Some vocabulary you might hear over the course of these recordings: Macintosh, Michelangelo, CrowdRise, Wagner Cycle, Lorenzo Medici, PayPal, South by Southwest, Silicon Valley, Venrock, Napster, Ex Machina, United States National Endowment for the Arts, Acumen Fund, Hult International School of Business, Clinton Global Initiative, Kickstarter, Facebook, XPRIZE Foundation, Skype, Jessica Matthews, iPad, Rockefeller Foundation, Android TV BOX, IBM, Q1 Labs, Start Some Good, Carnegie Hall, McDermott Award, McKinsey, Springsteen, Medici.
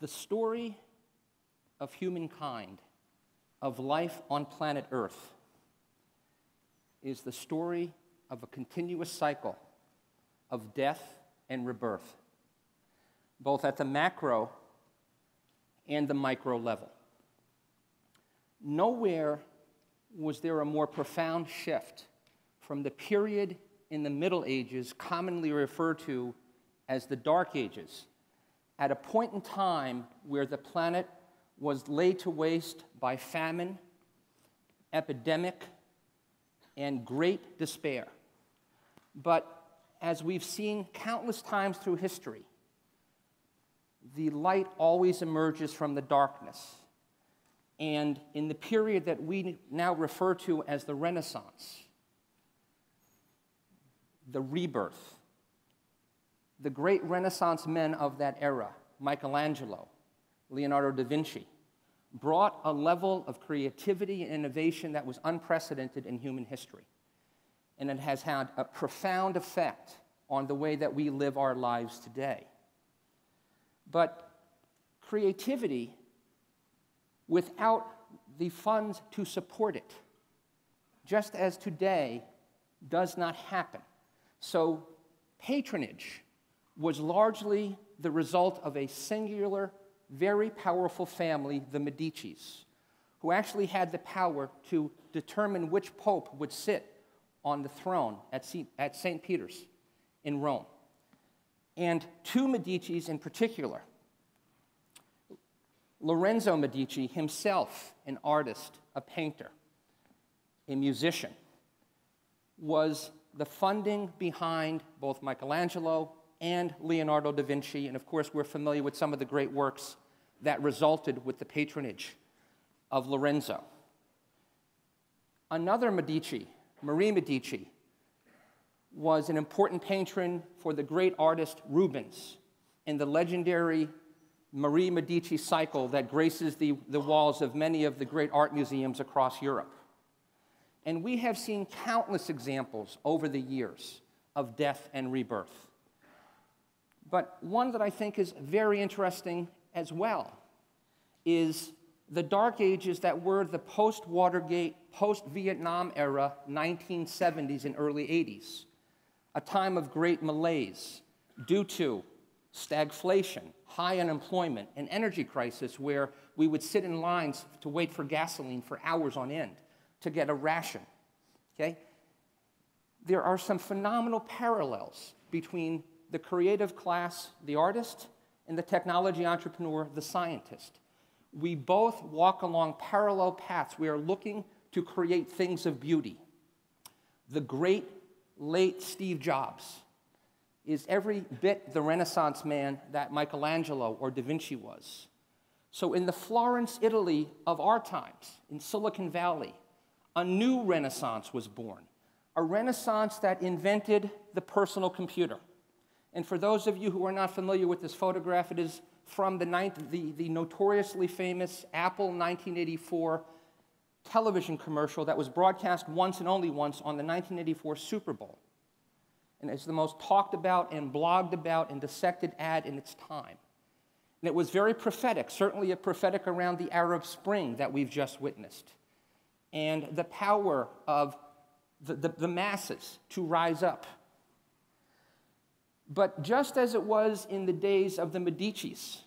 The story of humankind, of life on planet Earth, is the story of a continuous cycle of death and rebirth, both at the macro and the micro level. Nowhere was there a more profound shift from the period in the Middle Ages, commonly referred to as the Dark Ages, at a point in time where the planet was laid to waste by famine, epidemic, and great despair. But as we've seen countless times through history, the light always emerges from the darkness. And in the period that we now refer to as the Renaissance, the rebirth, the great Renaissance men of that era, Michelangelo, Leonardo da Vinci, brought a level of creativity and innovation that was unprecedented in human history. And it has had a profound effect on the way that we live our lives today. But creativity, without the funds to support it, just as today, does not happen. So patronage was largely the result of a singular, very powerful family, the Medicis, who actually had the power to determine which pope would sit on the throne at St. Peter's in Rome. And two Medicis in particular, Lorenzo Medici himself, an artist, a painter, a musician, was the funding behind both Michelangelo and Leonardo da Vinci. And of course, we're familiar with some of the great works that resulted with the patronage of Lorenzo. Another Medici, Marie Medici, was an important patron for the great artist Rubens in the legendary Marie Medici cycle that graces the walls of many of the great art museums across Europe. And we have seen countless examples over the years of death and rebirth. But one that I think is very interesting as well is the Dark Ages that were the post-Watergate, post-Vietnam era, 1970s and early 80s, a time of great malaise due to stagflation, high unemployment, an energy crisis where we would sit in lines to wait for gasoline for hours on end to get a ration, okay? There are some phenomenal parallels between the creative class, the artist, and the technology entrepreneur, the scientist. We both walk along parallel paths. We are looking to create things of beauty. The great, late Steve Jobs is every bit the Renaissance man that Michelangelo or Da Vinci was. So in the Florence, Italy of our times, in Silicon Valley, a new Renaissance was born, a Renaissance that invented the personal computer. And for those of you who are not familiar with this photograph, it is from the notoriously famous Apple 1984 television commercial that was broadcast once and only once on the 1984 Super Bowl. And it's the most talked about and blogged about and dissected ad in its time. And it was very prophetic, certainly a prophetic around the Arab Spring that we've just witnessed, and the power of the masses to rise up. But just as it was in the days of the Medicis,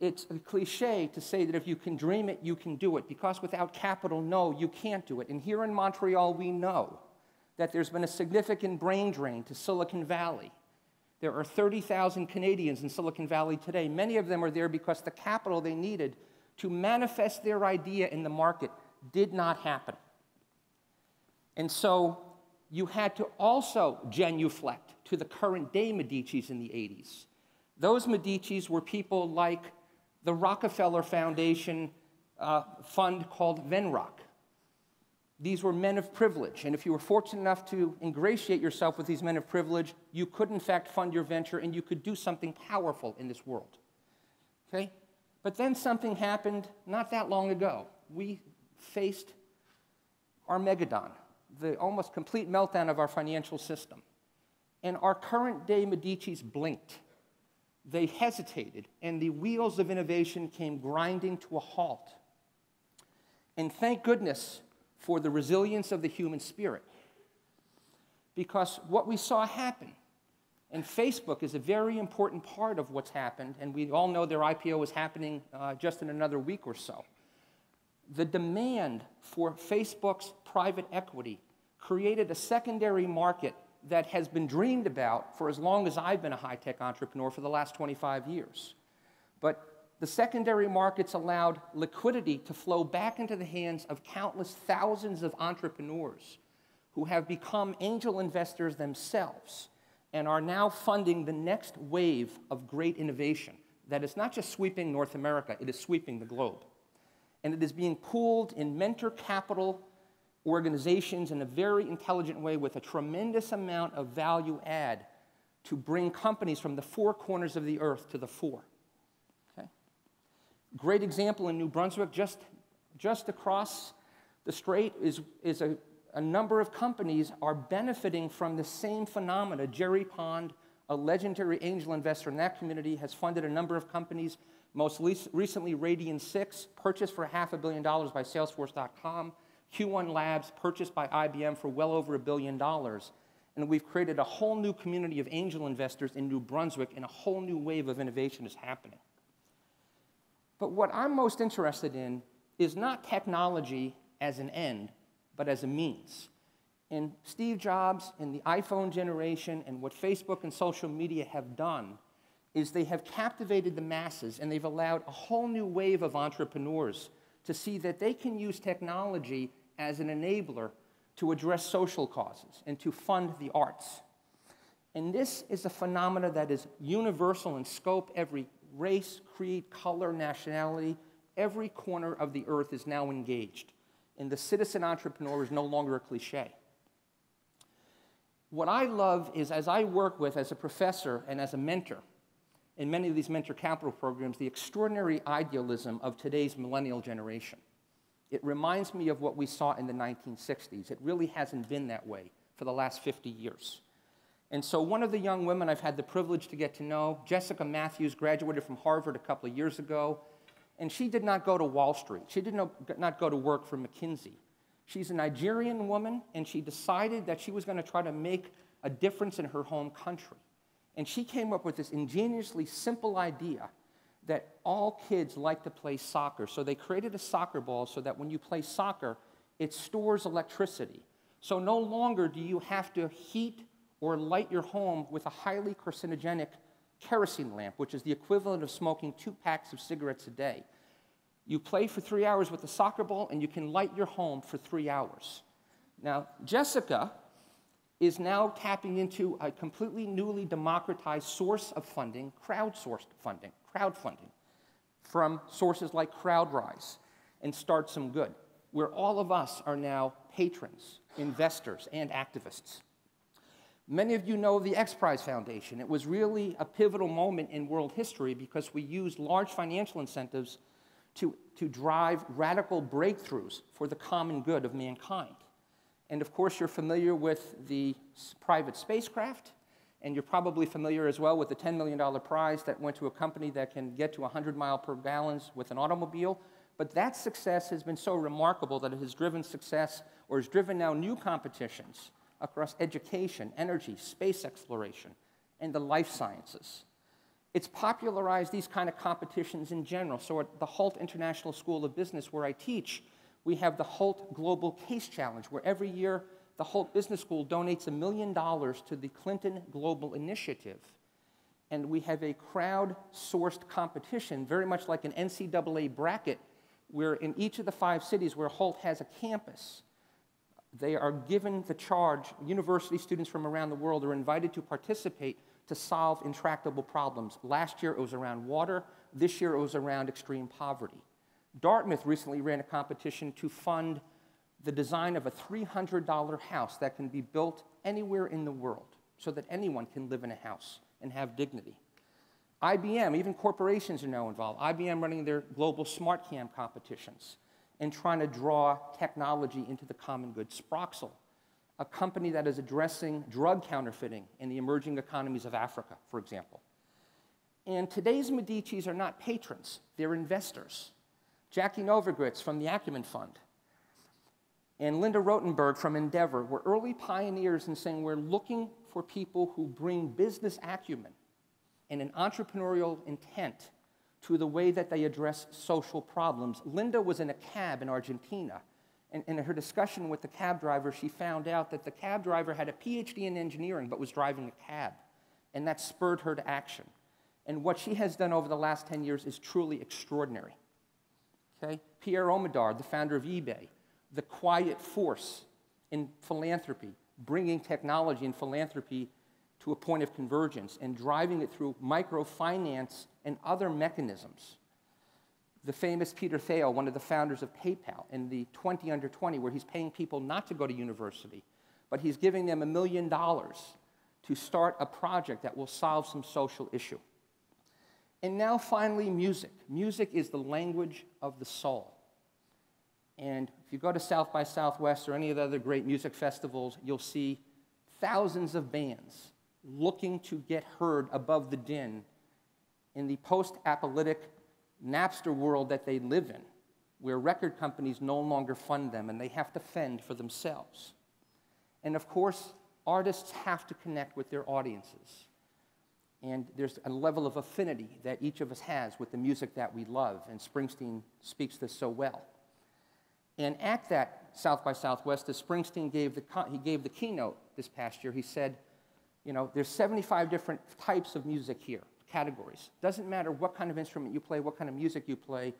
it's a cliche to say that if you can dream it, you can do it, because without capital, no, you can't do it. And here in Montreal, we know that there's been a significant brain drain to Silicon Valley. There are 30,000 Canadians in Silicon Valley today. Many of them are there because the capital they needed to manifest their idea in the market did not happen. And so you had to also genuflect to the current day Medicis in the 80s. Those Medicis were people like the Rockefeller Foundation fund called Venrock. These were men of privilege, and if you were fortunate enough to ingratiate yourself with these men of privilege, you could in fact fund your venture and you could do something powerful in this world, okay? But then something happened not that long ago. We faced our Megadon, the almost complete meltdown of our financial system. And our current day Medicis blinked. they hesitated, and the wheels of innovation came grinding to a halt. And thank goodness for the resilience of the human spirit, because what we saw happen, and Facebook is a very important part of what's happened, and we all know their IPO is happening just in another week or so. The demand for Facebook's private equity created a secondary market that has been dreamed about for as long as I've been a high-tech entrepreneur, for the last 25 years. But the secondary markets allowed liquidity to flow back into the hands of countless thousands of entrepreneurs who have become angel investors themselves and are now funding the next wave of great innovation that is not just sweeping North America, it is sweeping the globe. And it is being pooled in venture capital organizations in a very intelligent way, with a tremendous amount of value add to bring companies from the four corners of the earth to the fore. Okay? Great example in New Brunswick, just across the strait, is a number of companies are benefiting from the same phenomena. Jerry Pond, a legendary angel investor in that community, has funded a number of companies, most recently Radian 6, purchased for $500 million by Salesforce.com, Q1 Labs, purchased by IBM for well over $1 billion, and we've created a whole new community of angel investors in New Brunswick, and a whole new wave of innovation is happening. But what I'm most interested in is not technology as an end, but as a means. And Steve Jobs and the iPhone generation and what Facebook and social media have done is they have captivated the masses, and they've allowed a whole new wave of entrepreneurs to see that they can use technology as an enabler to address social causes and to fund the arts. And this is a phenomena that is universal in scope. Every race, creed, color, nationality, every corner of the earth is now engaged. And the citizen entrepreneur is no longer a cliche. What I love is, as I work with, as a professor and as a mentor, in many of these mentor capital programs, the extraordinary idealism of today's millennial generation. It reminds me of what we saw in the 1960s. It really hasn't been that way for the last 50 years. And so one of the young women I've had the privilege to get to know, Jessica Matthews, graduated from Harvard a couple of years ago, and she did not go to Wall Street. She did not go to work for McKinsey. She's a Nigerian woman, and she decided that she was going to try to make a difference in her home country. And she came up with this ingeniously simple idea that all kids like to play soccer. So they created a soccer ball so that when you play soccer, it stores electricity. So no longer do you have to heat or light your home with a highly carcinogenic kerosene lamp, which is the equivalent of smoking 2 packs of cigarettes a day. You play for 3 hours with a soccer ball, and you can light your home for 3 hours. Now, Jessica is now tapping into a completely newly democratized source of funding, crowdfunding, from sources like CrowdRise and Start Some Good, where all of us are now patrons, investors, and activists. Many of you know the XPRIZE Foundation. It was really a pivotal moment in world history because we used large financial incentives to drive radical breakthroughs for the common good of mankind. And of course, you're familiar with the private spacecraft, and you're probably familiar as well with the $10 million prize that went to a company that can get to 100 miles per gallon with an automobile. But that success has been so remarkable that it has driven success, or has driven now new competitions across education, energy, space exploration, and the life sciences. It's popularized these kind of competitions in general. So at the Hult International School of Business, where I teach, we have the Hult Global Case Challenge, where every year the Hult Business School donates $1 million to the Clinton Global Initiative. And we have a crowd-sourced competition, very much like an NCAA bracket, where in each of the 5 cities where Hult has a campus, they are given the charge. University students from around the world are invited to participate to solve intractable problems. Last year it was around water. This year it was around extreme poverty. Dartmouth recently ran a competition to fund the design of a $300 house that can be built anywhere in the world so that anyone can live in a house and have dignity. IBM, even corporations are now involved. IBM running their global SmartCam competitions and trying to draw technology into the common good. Sproxel, a company that is addressing drug counterfeiting in the emerging economies of Africa, for example. And today's Medicis are not patrons, they're investors. Jackie Novogritz from the Acumen Fund and Linda Rotenberg from Endeavor were early pioneers in saying we're looking for people who bring business acumen and an entrepreneurial intent to the way that they address social problems. Linda was in a cab in Argentina, and in her discussion with the cab driver, she found out that the cab driver had a PhD in engineering but was driving a cab, and that spurred her to action. And what she has done over the last 10 years is truly extraordinary. Okay? Pierre Omidyar, the founder of eBay, the quiet force in philanthropy, bringing technology and philanthropy to a point of convergence and driving it through microfinance and other mechanisms. The famous Peter Thiel, one of the founders of PayPal, in the 20 under 20, where he's paying people not to go to university, but he's giving them $1 million to start a project that will solve some social issue. And now finally, music. Music is the language of the soul. And if you go to South by Southwest or any of the other great music festivals, you'll see thousands of bands looking to get heard above the din in the post-apocalyptic Napster world that they live in, where record companies no longer fund them and they have to fend for themselves. And of course, artists have to connect with their audiences. And there's a level of affinity that each of us has with the music that we love, and Springsteen speaks this so well. And at that South by Southwest, as Springsteen gave the keynote this past year, he said, you know, there's 75 different types of music here, categories. Doesn't matter what kind of instrument you play, what kind of music you play,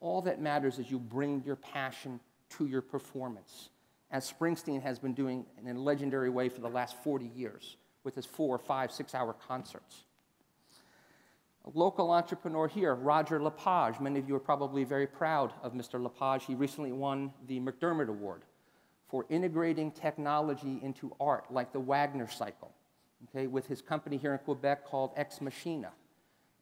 all that matters is you bring your passion to your performance, as Springsteen has been doing in a legendary way for the last 40 years with his 4-, 5-, 6-hour concerts. A local entrepreneur here, Roger Lepage. Many of you are probably very proud of Mr. Lepage. He recently won the McDermott Award for integrating technology into art, like the Wagner cycle, okay, with his company here in Quebec called Ex Machina.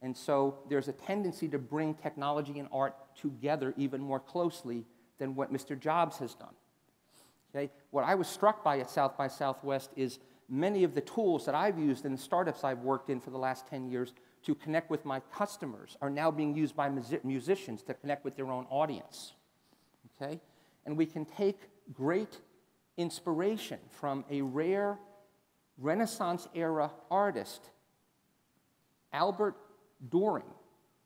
And so there's a tendency to bring technology and art together even more closely than what Mr. Jobs has done. Okay? What I was struck by at South by Southwest is many of the tools that I've used in the startups I've worked in for the last 10 years to connect with my customers are now being used by musicians to connect with their own audience, okay? And we can take great inspiration from a rare Renaissance-era artist, Albert Doering,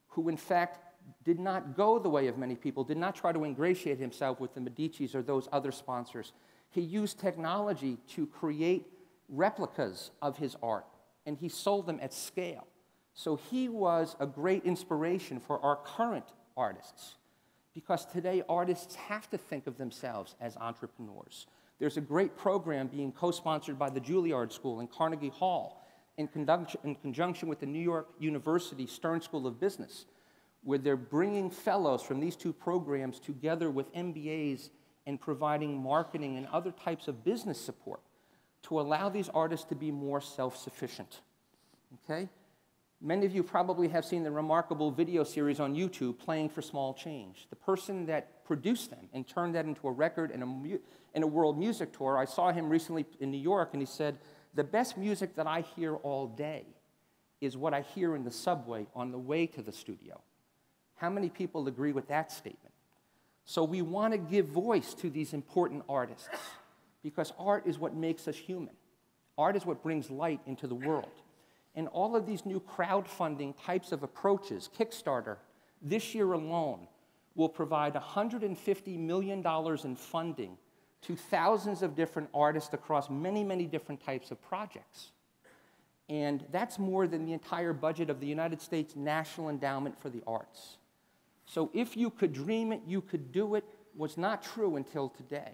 who in fact did not go the way of many people, did not try to ingratiate himself with the Medicis or those other sponsors. He used technology to create replicas of his art, and he sold them at scale. So he was a great inspiration for our current artists, because today artists have to think of themselves as entrepreneurs. There's a great program being co-sponsored by the Juilliard School and Carnegie Hall in conjunction with the New York University Stern School of Business, where they're bringing fellows from these two programs together with MBAs and providing marketing and other types of business support to allow these artists to be more self-sufficient, okay? Many of you probably have seen the remarkable video series on YouTube, Playing for Small Change. The person that produced them and turned that into a record and a world music tour, I saw him recently in New York, and he said, the best music that I hear all day is what I hear in the subway on the way to the studio. How many people agree with that statement? So we want to give voice to these important artists, because art is what makes us human. Art is what brings light into the world. And all of these new crowdfunding types of approaches, Kickstarter, this year alone, will provide $150 million in funding to thousands of different artists across many, many different types of projects. And that's more than the entire budget of the United States National Endowment for the Arts. So if you could dream it, you could do it, was not true until today.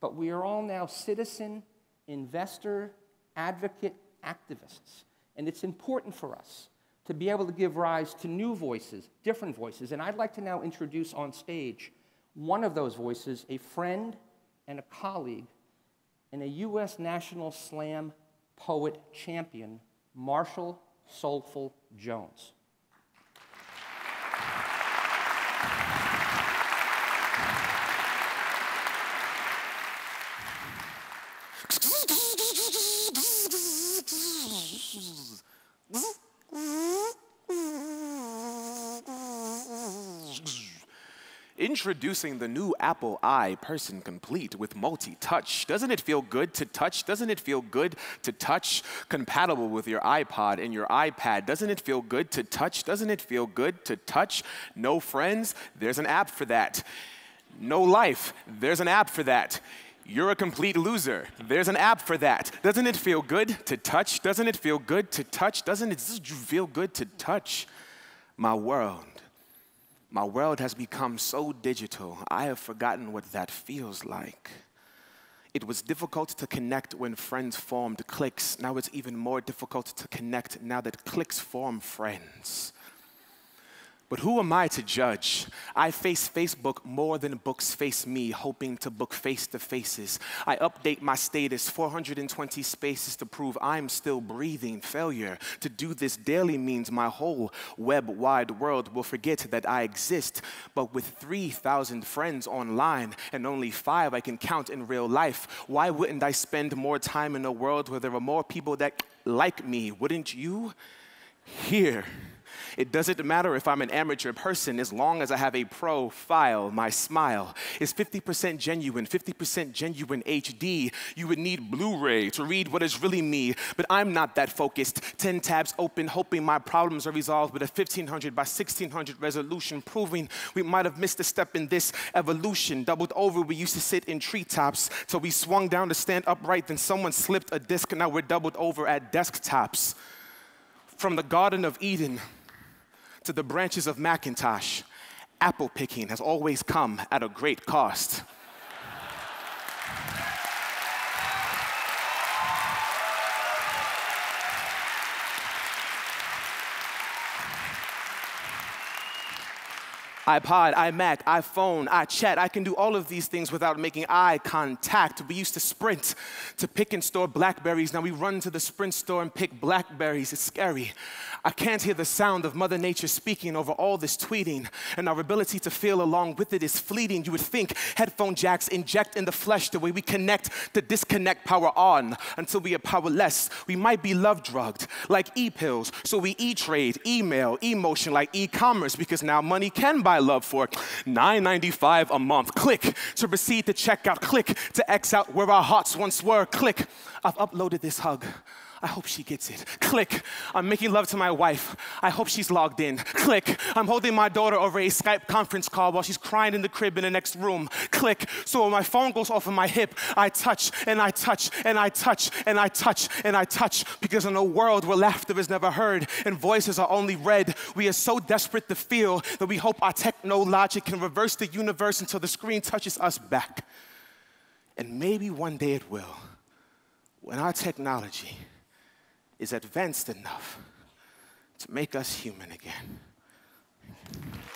But we are all now citizen, investor, advocate, activists. And it's important for us to be able to give rise to new voices, different voices. And I'd like to now introduce on stage one of those voices, a friend and a colleague, and a U.S. National Slam poet champion, Marshall Soulful Jones. Introducing the new Apple iPerson Complete with multi-touch. Doesn't it feel good to touch? Doesn't it feel good to touch? Compatible with your iPod and your iPad. Doesn't it feel good to touch? Doesn't it feel good to touch? No friends? There's an app for that. No life? There's an app for that. You're a complete loser. There's an app for that. Doesn't it feel good to touch? Doesn't it feel good to touch? Doesn't it feel good to touch? My world. My world has become so digital, I have forgotten what that feels like. It was difficult to connect when friends formed cliques. Now it's even more difficult to connect now that cliques form friends. But who am I to judge? I face Facebook more than books face me, hoping to book face-to-faces. I update my status, 420 spaces to prove I'm still breathing. Failure to do this daily means my whole web-wide world will forget that I exist. But with 3,000 friends online and only 5 I can count in real life, why wouldn't I spend more time in a world where there are more people that like me? Wouldn't you? Here. It doesn't matter if I'm an amateur person as long as I have a profile. My smile is 50% genuine, 50% genuine HD. You would need Blu-ray to read what is really me, but I'm not that focused. 10 tabs open, hoping my problems are resolved with a 1500 by 1600 resolution, proving we might have missed a step in this evolution. Doubled over, we used to sit in treetops till we swung down to stand upright, then someone slipped a disc, and now we're doubled over at desktops. From the Garden of Eden to the branches of Macintosh, apple picking has always come at a great cost. iPod, iMac, iPhone, iChat, I can do all of these things without making eye contact. We used to sprint to pick and store Blackberries. Now we run to the Sprint store and pick Blackberries. It's scary. I can't hear the sound of Mother Nature speaking over all this tweeting, and our ability to feel along with it is fleeting. You would think headphone jacks inject in the flesh the way we connect to disconnect, power on until we are powerless. We might be love-drugged like e-pills, so we e-trade, email, e-motion like e-commerce, because now money can buy love for $9.95 a month. Click to proceed to checkout. Click to X out where our hearts once were. Click. I've uploaded this hug. I hope she gets it. Click. I'm making love to my wife. I hope she's logged in. Click. I'm holding my daughter over a Skype conference call while she's crying in the crib in the next room. Click. So when my phone goes off of my hip, I touch and I touch and I touch and I touch and I touch, because in a world where laughter is never heard and voices are only read, we are so desperate to feel that we hope our techno logic can reverse the universe until the screen touches us back. And maybe one day it will, when our technology is advanced enough to make us human again.